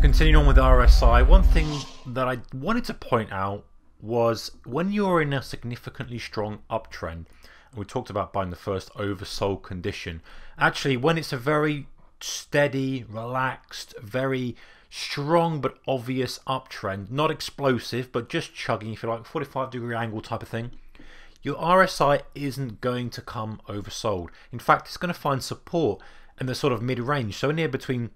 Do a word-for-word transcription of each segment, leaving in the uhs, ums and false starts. so continuing on with R S I, one thing that I wanted to point out was when you're in a significantly strong uptrend, and we talked about buying the first oversold condition, actually when it's a very steady, relaxed, very strong but obvious uptrend, not explosive but just chugging, if you like, forty-five degree angle type of thing, your R S I isn't going to come oversold. In fact, it's going to find support in the sort of mid-range, so near between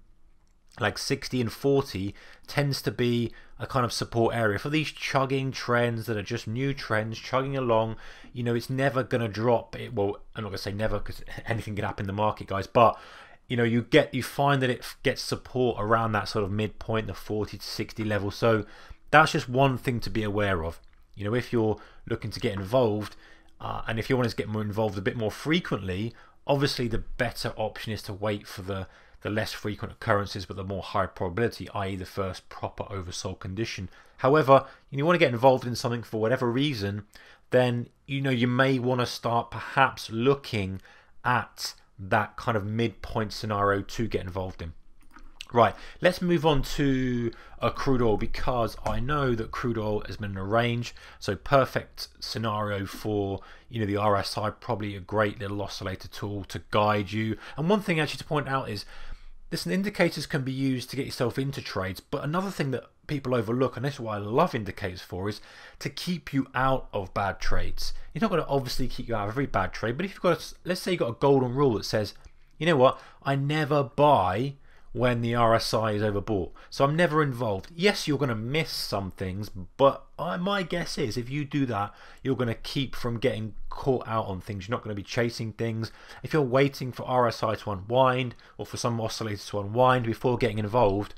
like sixty and forty tends to be a kind of support area for these chugging trends that are just new trends chugging along. You know, it's never going to drop. It, well, I'm not going to say never because anything can happen in the market, guys, but you know, you get, you find that it gets support around that sort of midpoint, the forty to sixty level. So that's just one thing to be aware of. You know, if you're looking to get involved, uh, and if you want to get more involved a bit more frequently, obviously the better option is to wait for the the less frequent occurrences but the more high probability, i e the first proper oversold condition. However, if you want to get involved in something for whatever reason, then you know you may want to start perhaps looking at that kind of midpoint scenario to get involved in. Right, let's move on to uh, crude oil, because I know that crude oil has been in a range, so perfect scenario for, you know, the R S I, probably a great little oscillator tool to guide you. And one thing actually to point out is, listen, indicators can be used to get yourself into trades, but another thing that people overlook, and this is why I love indicators for, is to keep you out of bad trades. You're not going to obviously keep you out of every bad trade, but if you've got, a, let's say you've got a golden rule that says, you know what, I never buy when the R S I is overbought, so I'm never involved. Yes, you're going to miss some things, but I, my guess is if you do that, you're going to keep from getting caught out on things. You're not going to be chasing things. If you're waiting for R S I to unwind or for some oscillator to unwind before getting involved,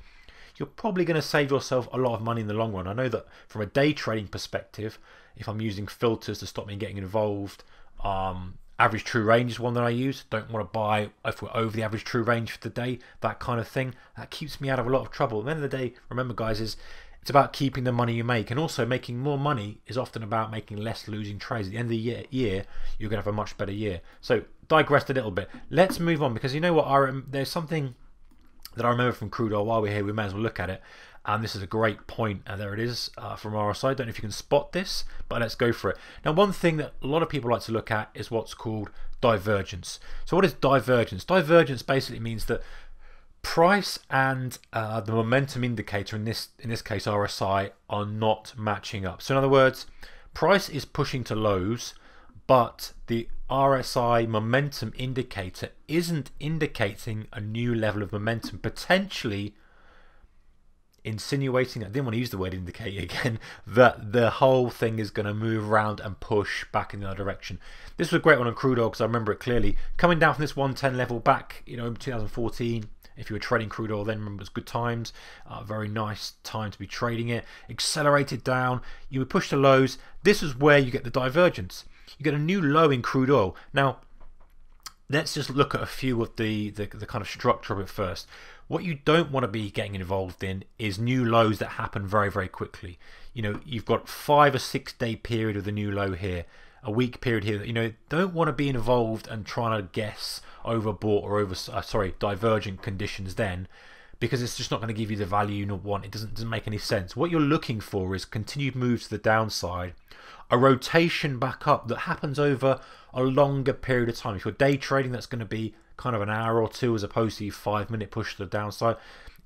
you're probably going to save yourself a lot of money in the long run. I know that from a day trading perspective, if I'm using filters to stop me getting involved, um, average true range is one that I use. Don't want to buy if we're over the average true range for the day, that kind of thing. That keeps me out of a lot of trouble. At the end of the day, remember guys, is it's about keeping the money you make, and also making more money is often about making less losing trades. At the end of the year, year you're going to have a much better year. So digressed a little bit. Let's move on, because you know what, I, there's something that I remember from crude oil. While we're here, we may as well look at it. And this is a great point, and there it is uh, from R S I. I don't know if you can spot this, but let's go for it. Now, one thing that a lot of people like to look at is what's called divergence. So what is divergence? Divergence basically means that price and uh, the momentum indicator, in this, in this case R S I, are not matching up. So in other words, price is pushing to lows, but the R S I momentum indicator isn't indicating a new level of momentum, potentially insinuating, I didn't want to use the word indicate again, that the whole thing is going to move around and push back in the other direction. This was a great one on crude oil because I remember it clearly. Coming down from this one ten level back, you know, in two thousand fourteen, if you were trading crude oil then, remember it was good times, uh, very nice time to be trading it. Accelerated down, you would push to lows. This is where you get the divergence. You get a new low in crude oil. Now, let's just look at a few of the, the, the kind of structure of it first. What you don't want to be getting involved in is new lows that happen very, very quickly. You know, you've got five or six day period of the new low here, a week period here. You know, don't want to be involved and trying to guess overbought or over, uh, sorry, divergent conditions then, because it's just not going to give you the value you want. It doesn't, doesn't make any sense. What you're looking for is continued moves to the downside, a rotation back up that happens over a longer period of time. If you're day trading, that's going to be kind of an hour or two as opposed to five minute push to the downside.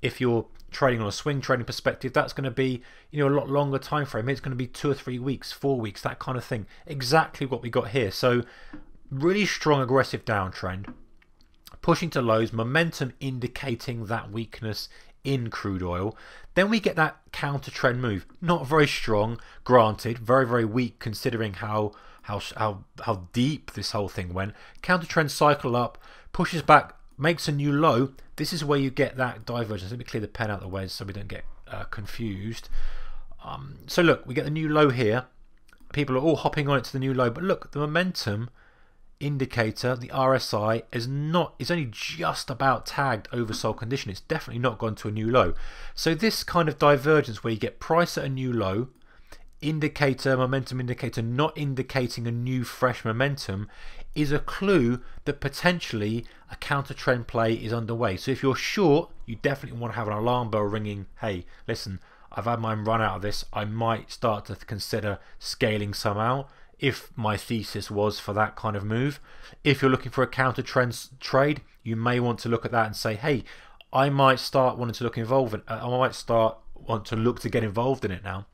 If you're trading on a swing trading perspective, that's going to be, you know, a lot longer time frame. It's going to be two or three weeks, four weeks, that kind of thing. Exactly what we got here. So really strong aggressive downtrend, pushing to lows, momentum indicating that weakness in crude oil. Then we get that counter trend move, not very strong, granted, very very weak considering how how how, how deep this whole thing went. Counter trend cycle up, pushes back, makes a new low. This is where you get that divergence. Let me clear the pen out of the way so we don't get uh, confused. Um, so look, we get the new low here, people are all hopping on it to the new low, but look, the momentum indicator, the R S I, is not, is only just about tagged oversold condition. It's definitely not gone to a new low. So this kind of divergence where you get price at a new low, indicator, momentum indicator not indicating a new fresh momentum, is a clue that potentially a counter trend play is underway. So if you're short, you definitely want to have an alarm bell ringing. Hey, listen, I've had mine run out of this. I might start to consider scaling some out, if my thesis was for that kind of move. If you're looking for a counter trend trade, you may want to look at that and say, hey, I might start wanting to look involved in, I might start want to look to get involved in it now.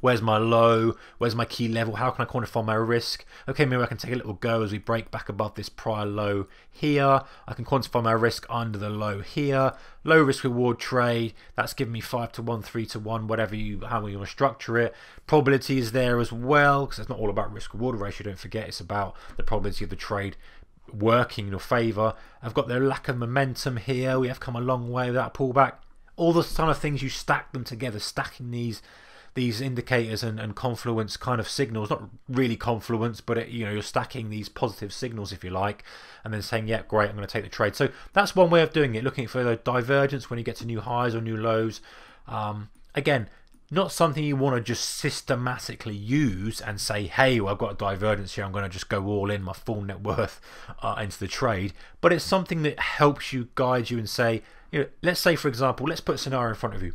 Where's my low? Where's my key level? How can I quantify my risk? Okay, maybe I can take a little go as we break back above this prior low here. I can quantify my risk under the low here. Low risk reward trade. That's giving me five to one, three to one, whatever you, how you want to structure it. Probability is there as well, because it's not all about risk reward ratio. Don't forget, it's about the probability of the trade working in your favor. I've got their lack of momentum here. We have come a long way with that pullback. All those kind of things, you stack them together, stacking these. These indicators and, and confluence kind of signals, not really confluence, but it, you know, you're stacking these positive signals, if you like, and then saying, yeah, great, I'm going to take the trade. So that's one way of doing it, looking for the divergence when you get to new highs or new lows. Um, again, not something you want to just systematically use and say, hey, well, I've got a divergence here, I'm going to just go all in my full net worth uh, into the trade. But it's something that helps you, guide you, and say, you know, let's say, for example, let's put a scenario in front of you.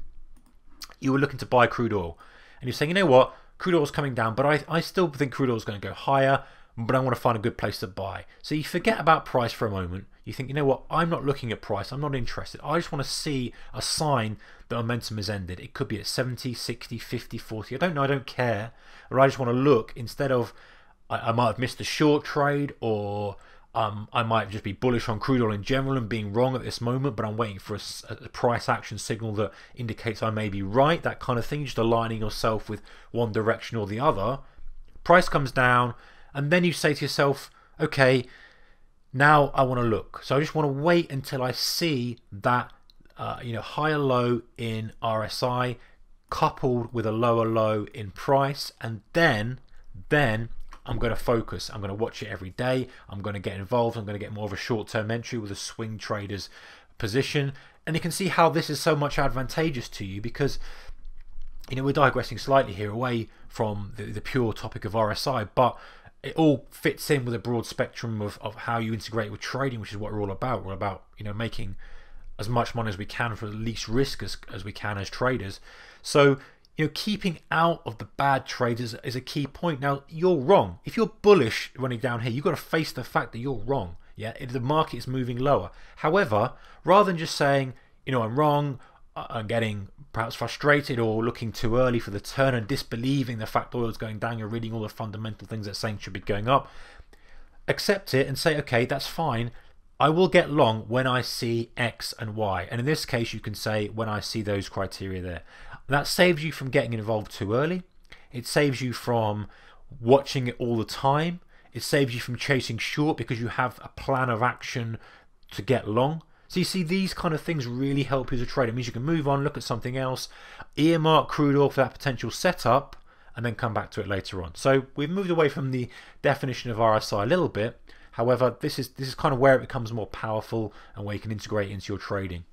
You were looking to buy crude oil, and you're saying, you know what, crude oil is coming down, but I, I still think crude oil is going to go higher, but I want to find a good place to buy. So you forget about price for a moment. You think, you know what, I'm not looking at price. I'm not interested. I just want to see a sign that momentum has ended. It could be at seventy, sixty, fifty, forty. I don't know. I don't care. Or I just want to look, instead of I, I might have missed a short trade, or Um, I might just be bullish on crude oil in general and being wrong at this moment, but I'm waiting for a, a price action signal that indicates I may be right, that kind of thing, just aligning yourself with one direction or the other. Price comes down, and then you say to yourself, okay, now I want to look. So I just want to wait until I see that uh, you know, higher low in R S I coupled with a lower low in price, and then, then, I'm going to focus. I'm going to watch it every day. I'm going to get involved. I'm going to get more of a short-term entry with a swing trader's position. And you can see how this is so much advantageous to you, because, you know, we're digressing slightly here away from the, the pure topic of R S I, but it all fits in with a broad spectrum of, of how you integrate with trading, which is what we're all about. We're about, you know, making as much money as we can for the least risk as, as we can as traders. So, you know, keeping out of the bad trades is, is a key point. Now, you're wrong. If you're bullish running down here, you've got to face the fact that you're wrong. Yeah, if the market is moving lower. However, rather than just saying, you know, I'm wrong, I'm getting perhaps frustrated or looking too early for the turn and disbelieving the fact oil is going down, you're reading all the fundamental things that saying should be going up, accept it and say, okay, that's fine. I will get long when I see X and Y. And in this case, you can say when I see those criteria there. That saves you from getting involved too early. It saves you from watching it all the time. It saves you from chasing short because you have a plan of action to get long. So you see, these kind of things really help you as a trader. It means you can move on, look at something else, earmark crude oil for that potential setup, and then come back to it later on. So we've moved away from the definition of R S I a little bit. However, this is, this is kind of where it becomes more powerful and where you can integrate into your trading.